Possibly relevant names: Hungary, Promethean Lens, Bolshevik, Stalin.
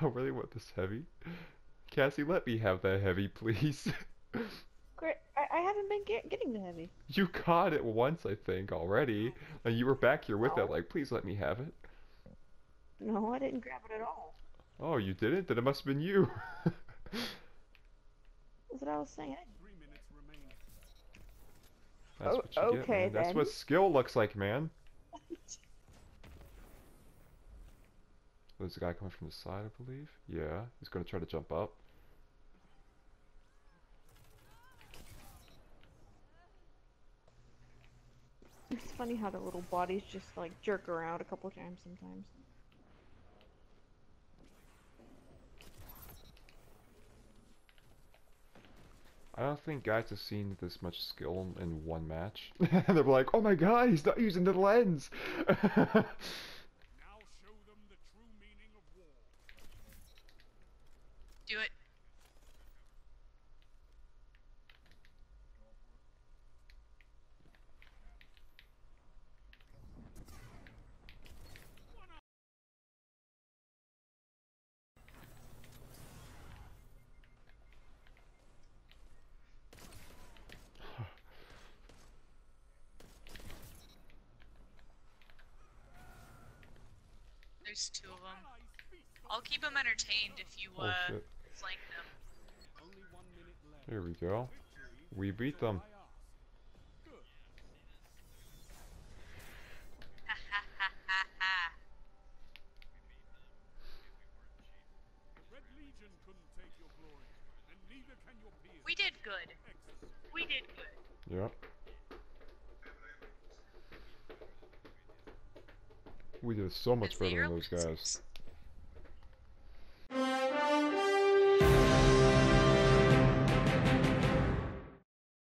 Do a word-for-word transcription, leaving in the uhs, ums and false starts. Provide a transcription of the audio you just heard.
I really want this heavy. Cassie, let me have that heavy, please. Great. I, I haven't been get getting the heavy. You caught it once, I think, already. And you were back here with no. it, like, please let me have it. No, I didn't grab it at all. Oh, you didn't? Then it must have been you. That's what I was saying. That's oh, what you okay, get, man. That's then. What skill looks like, man. There's a guy coming from the side, I believe. Yeah, he's going to try to jump up. It's funny how the little bodies just, like, jerk around a couple times sometimes. I don't think guys have seen this much skill in one match. They're like, oh my god, he's not using the lens! Now show them the true meaning of war. Do it. There's two of them. I'll keep them entertained if you uh, oh, flank them. Here we go. We beat them. We did good. We did good. Yep. We did so much better than those guys.